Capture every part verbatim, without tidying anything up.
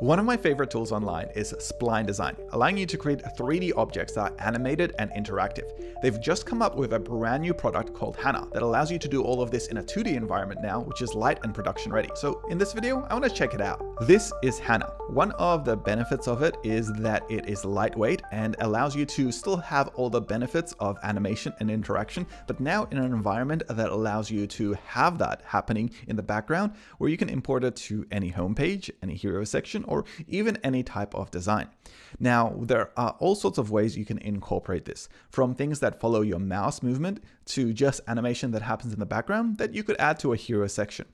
One of my favorite tools online is Spline Design, allowing you to create three D objects that are animated and interactive. They've just come up with a brand new product called Hana that allows you to do all of this in a two D environment now, which is light and production ready. So in this video, I want to check it out. This is Hana. One of the benefits of it is that it is lightweight and allows you to still have all the benefits of animation and interaction, but now in an environment that allows you to have that happening in the background, where you can import it to any homepage, any hero section, or even any type of design. Now, there are all sorts of ways you can incorporate this, from things that follow your mouse movement to just animation that happens in the background that you could add to a hero section.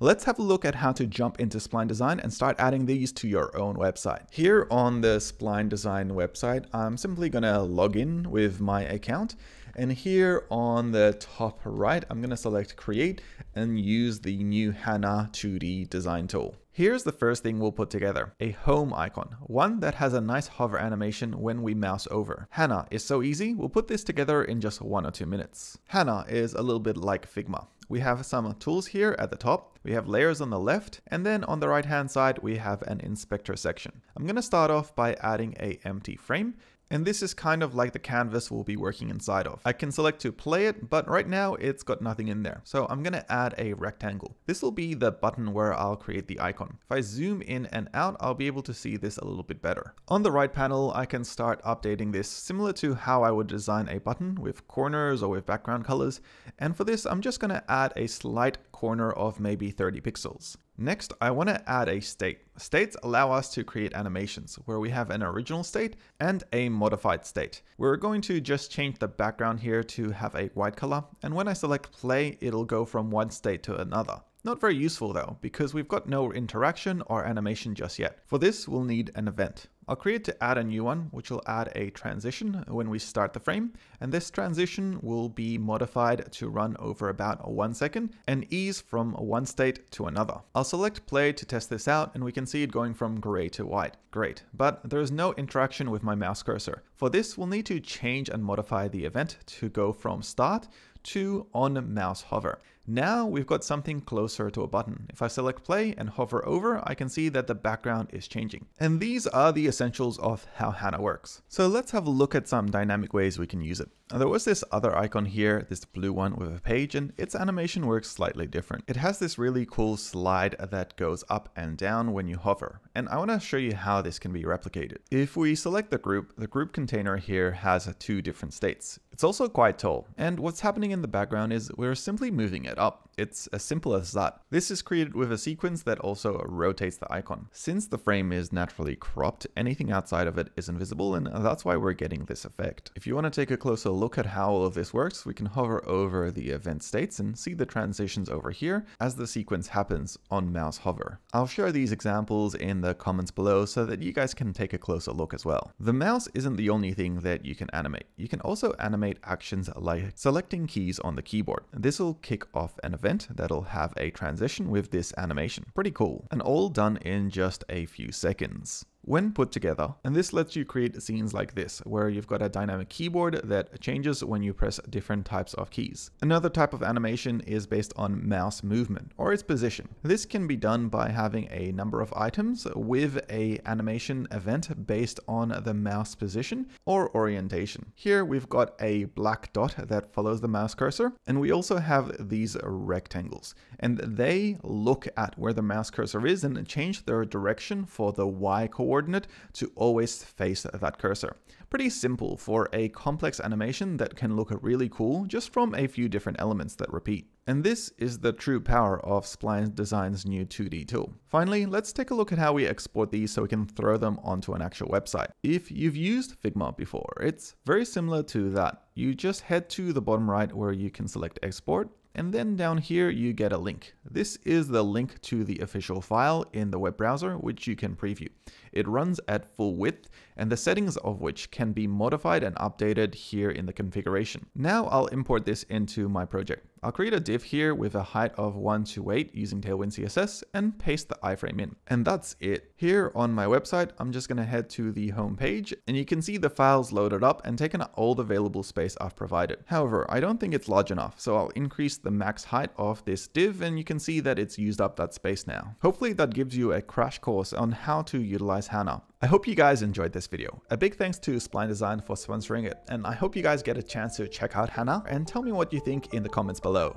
Let's have a look at how to jump into Spline Design and start adding these to your own website. Here on the Spline Design website, I'm simply gonna log in with my account. And here on the top right, I'm gonna select Create and use the new Hana two D design tool. Here's the first thing we'll put together, a home icon, one that has a nice hover animation when we mouse over. Hana is so easy, we'll put this together in just one or two minutes. Hana is a little bit like Figma. We have some tools here at the top, we have layers on the left, and then on the right hand side, we have an inspector section. I'm gonna start off by adding a empty frame, and this is kind of like the canvas we'll be working inside of. I can select to play it, but right now it's got nothing in there. So I'm gonna add a rectangle. This will be the button where I'll create the icon. If I zoom in and out, I'll be able to see this a little bit better. On the right panel, I can start updating this similar to how I would design a button with corners or with background colors. And for this, I'm just gonna add a slight corner of maybe thirty pixels. Next, I want to add a state. States allow us to create animations where we have an original state and a modified state. We're going to just change the background here to have a white color, and when I select play, it'll go from one state to another. Not very useful though, because we've got no interaction or animation just yet. For this, we'll need an event. I'll create to add a new one, which will add a transition when we start the frame. And this transition will be modified to run over about one second and ease from one state to another. I'll select play to test this out, and we can see it going from gray to white. Great, but there is no interaction with my mouse cursor. For this, we'll need to change and modify the event to go from start to on mouse hover. Now we've got something closer to a button. If I select play and hover over, I can see that the background is changing. And these are the essentials of how Hana works. So let's have a look at some dynamic ways we can use it. Now, there was this other icon here, this blue one with a page, and its animation works slightly different. It has this really cool slide that goes up and down when you hover. And I want to show you how this can be replicated. If we select the group, the group container here has two different states. It's also quite tall. And what's happening in the background is we're simply moving it up. It's as simple as that. This is created with a sequence that also rotates the icon. Since the frame is naturally cropped, anything outside of it is invisible, and that's why we're getting this effect. If you want to take a closer look at how all of this works, we can hover over the event states and see the transitions over here as the sequence happens on mouse hover. I'll share these examples in the comments below so that you guys can take a closer look as well. The mouse isn't the only thing that you can animate. You can also animate actions like selecting keys on the keyboard. This will kick off an event that'll have a transition with this animation. Pretty cool, and all done in just a few seconds. When put together, and this lets you create scenes like this, where you've got a dynamic keyboard that changes when you press different types of keys. Another type of animation is based on mouse movement or its position. This can be done by having a number of items with a animation event based on the mouse position or orientation. Here we've got a black dot that follows the mouse cursor, and we also have these rectangles, and they look at where the mouse cursor is and change their direction for the Y coordinate coordinate to always face that cursor. Pretty simple for a complex animation that can look really cool just from a few different elements that repeat. And this is the true power of Spline Design's new two D tool. Finally, let's take a look at how we export these so we can throw them onto an actual website. If you've used Figma before, it's very similar to that. You just head to the bottom right where you can select export, and then down here you get a link. This is the link to the official file in the web browser, which you can preview. It runs at full width, and the settings of which can be modified and updated here in the configuration. Now I'll import this into my project. I'll create a div here with a height of one to eight using Tailwind C S S and paste the iframe in. And that's it. Here on my website, I'm just going to head to the home page and you can see the file's loaded up and taken up all the available space I've provided. However, I don't think it's large enough, so I'll increase the max height of this div and you can see that it's used up that space now. Hopefully that gives you a crash course on how to utilize Hana. I hope you guys enjoyed this video. A big thanks to Spline Design for sponsoring it, and I hope you guys get a chance to check out Hana and tell me what you think in the comments below.